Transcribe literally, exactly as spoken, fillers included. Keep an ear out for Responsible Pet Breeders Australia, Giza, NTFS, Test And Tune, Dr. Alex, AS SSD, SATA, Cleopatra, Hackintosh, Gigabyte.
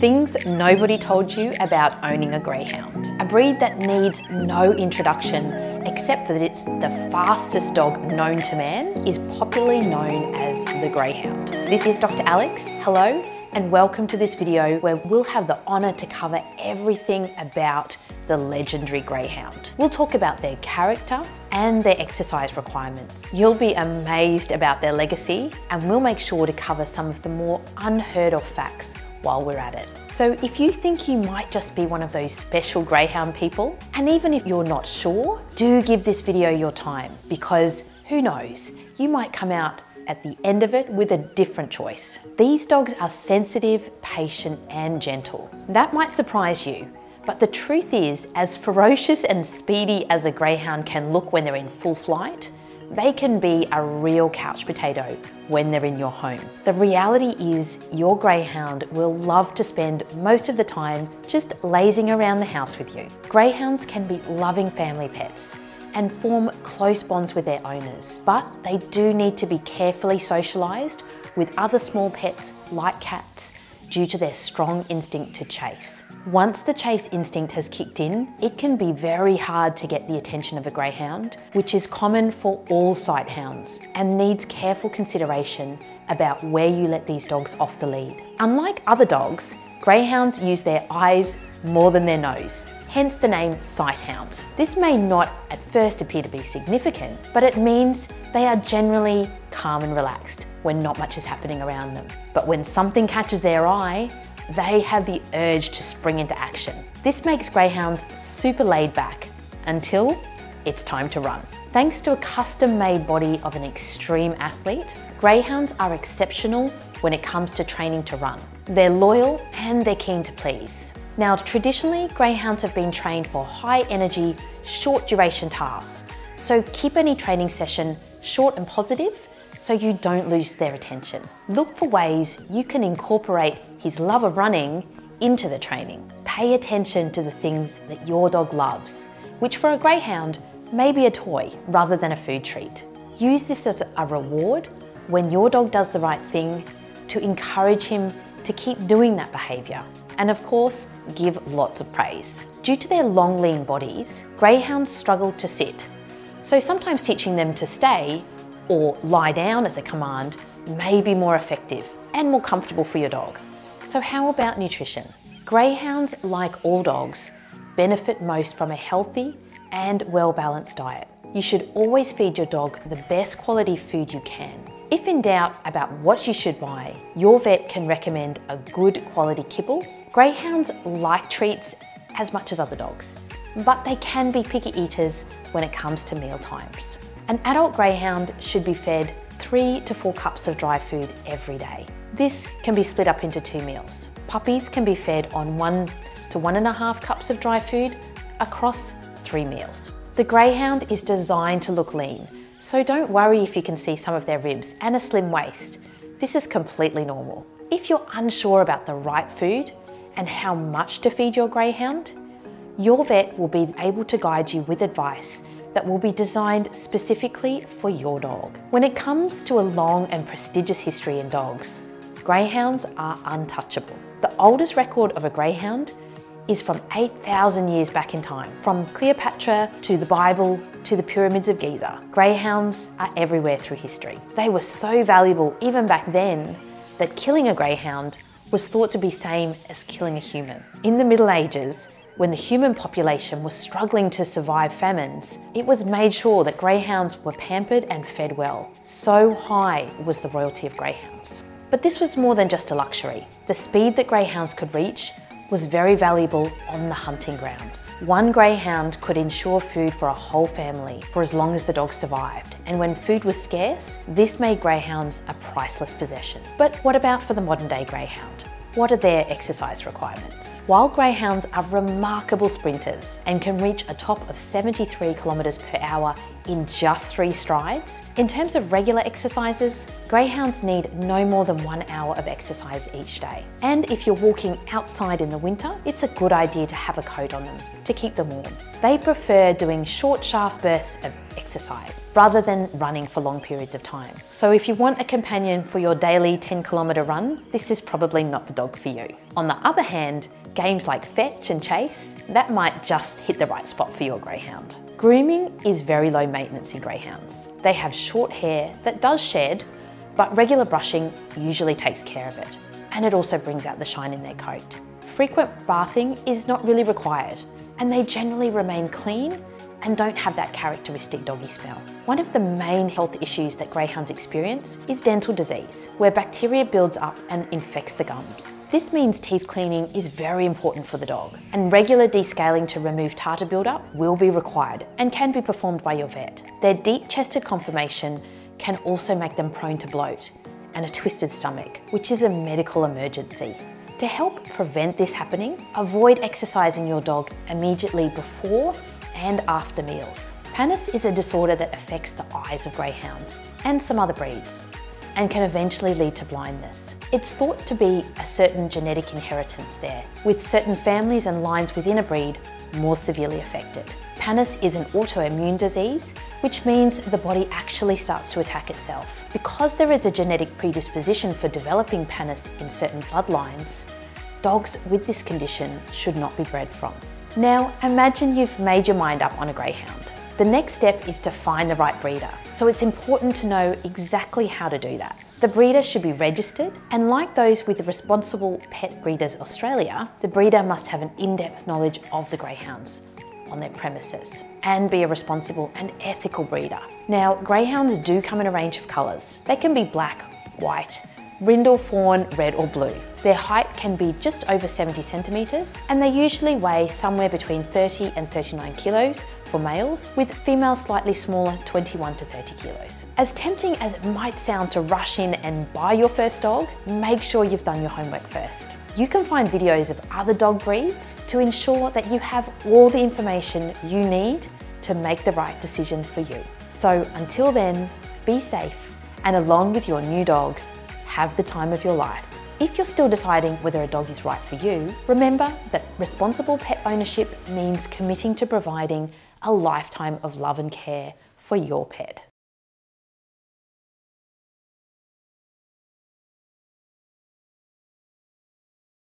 Things nobody told you about owning a greyhound. A breed that needs no introduction, except that it's the fastest dog known to man, is popularly known as the greyhound. This is Doctor Alex. Hello, and welcome to this video where we'll have the honour to cover everything about the legendary greyhound. We'll talk about their character and their exercise requirements. You'll be amazed about their legacy, and we'll make sure to cover some of the more unheard of facts while we're at it. So if you think you might just be one of those special greyhound people, and even if you're not sure, do give this video your time, because who knows, you might come out at the end of it with a different choice. These dogs are sensitive, patient, and gentle. That might surprise you, but the truth is, as ferocious and speedy as a greyhound can look when they're in full flight, they can be a real couch potato when they're in your home. The reality is your greyhound will love to spend most of the time just lazing around the house with you. Greyhounds can be loving family pets and form close bonds with their owners, but they do need to be carefully socialised with other small pets like cats due to their strong instinct to chase. Once the chase instinct has kicked in, it can be very hard to get the attention of a greyhound, which is common for all sight hounds and needs careful consideration about where you let these dogs off the lead. Unlike other dogs, greyhounds use their eyes more than their nose, hence the name sight hound. This may not at first appear to be significant, but it means they are generally calm and relaxed when not much is happening around them. But when something catches their eye, they have the urge to spring into action. This makes greyhounds super laid back until it's time to run. Thanks to a custom-made body of an extreme athlete, greyhounds are exceptional when it comes to training to run. They're loyal and they're keen to please. Now, traditionally, greyhounds have been trained for high-energy, short-duration tasks, so keep any training session short and positive so you don't lose their attention. Look for ways you can incorporate his love of running into the training. Pay attention to the things that your dog loves, which for a greyhound may be a toy rather than a food treat. Use this as a reward when your dog does the right thing to encourage him to keep doing that behaviour. And of course, give lots of praise. Due to their long, lean bodies, greyhounds struggle to sit, so sometimes teaching them to stay or lie down as a command may be more effective and more comfortable for your dog. So how about nutrition? Greyhounds, like all dogs, benefit most from a healthy and well-balanced diet. You should always feed your dog the best quality food you can. If in doubt about what you should buy, your vet can recommend a good quality kibble. Greyhounds like treats as much as other dogs, but they can be picky eaters when it comes to meal times. An adult greyhound should be fed three to four cups of dry food every day. This can be split up into two meals. Puppies can be fed on one to one and a half cups of dry food across three meals. The greyhound is designed to look lean, so don't worry if you can see some of their ribs and a slim waist. This is completely normal. If you're unsure about the right food and how much to feed your greyhound, your vet will be able to guide you with advice that will be designed specifically for your dog. When it comes to a long and prestigious history in dogs, greyhounds are untouchable. The oldest record of a greyhound is from eight thousand years back in time. From Cleopatra to the Bible to the pyramids of Giza, greyhounds are everywhere through history. They were so valuable even back then that killing a greyhound was thought to be same as killing a human. In the Middle Ages, when the human population was struggling to survive famines, it was made sure that greyhounds were pampered and fed well. So high was the royalty of greyhounds. But this was more than just a luxury. The speed that greyhounds could reach was very valuable on the hunting grounds. One greyhound could ensure food for a whole family for as long as the dog survived, and when food was scarce, this made greyhounds a priceless possession. But what about for the modern day greyhound? What are their exercise requirements? While greyhounds are remarkable sprinters and can reach a top of seventy-three kilometres per hour in just three strides. In terms of regular exercises, greyhounds need no more than one hour of exercise each day. And if you're walking outside in the winter, it's a good idea to have a coat on them to keep them warm. They prefer doing short, sharp bursts of exercise rather than running for long periods of time. So if you want a companion for your daily ten kilometre run, this is probably not the dog for you. On the other hand, games like fetch and chase, that might just hit the right spot for your greyhound. Grooming is very low maintenance in greyhounds. They have short hair that does shed, but regular brushing usually takes care of it. And it also brings out the shine in their coat. Frequent bathing is not really required, and they generally remain clean and don't have that characteristic doggy smell. One of the main health issues that greyhounds experience is dental disease, where bacteria builds up and infects the gums. This means teeth cleaning is very important for the dog, and regular descaling to remove tartar buildup will be required and can be performed by your vet. Their deep-chested conformation can also make them prone to bloat and a twisted stomach, which is a medical emergency. To help prevent this happening, avoid exercising your dog immediately before and after meals. Panis is a disorder that affects the eyes of greyhounds and some other breeds, and can eventually lead to blindness. It's thought to be a certain genetic inheritance there, with certain families and lines within a breed more severely affected. Panis is an autoimmune disease, which means the body actually starts to attack itself. Because there is a genetic predisposition for developing Panis in certain bloodlines, dogs with this condition should not be bred from. Now, imagine you've made your mind up on a greyhound. The next step is to find the right breeder, so it's important to know exactly how to do that. The breeder should be registered, and like those with Responsible Pet Breeders Australia, the breeder must have an in-depth knowledge of the greyhounds on their premises and be a responsible and ethical breeder. Now, greyhounds do come in a range of colours. They can be black, white, brindle, fawn, red or blue. Their height can be just over seventy centimetres, and they usually weigh somewhere between thirty and thirty-nine kilos for males, with females slightly smaller, twenty-one to thirty kilos. As tempting as it might sound to rush in and buy your first dog, make sure you've done your homework first. You can find videos of other dog breeds to ensure that you have all the information you need to make the right decision for you. So until then, be safe, and along with your new dog, have the time of your life. If you're still deciding whether a dog is right for you, remember that responsible pet ownership means committing to providing a lifetime of love and care for your pet.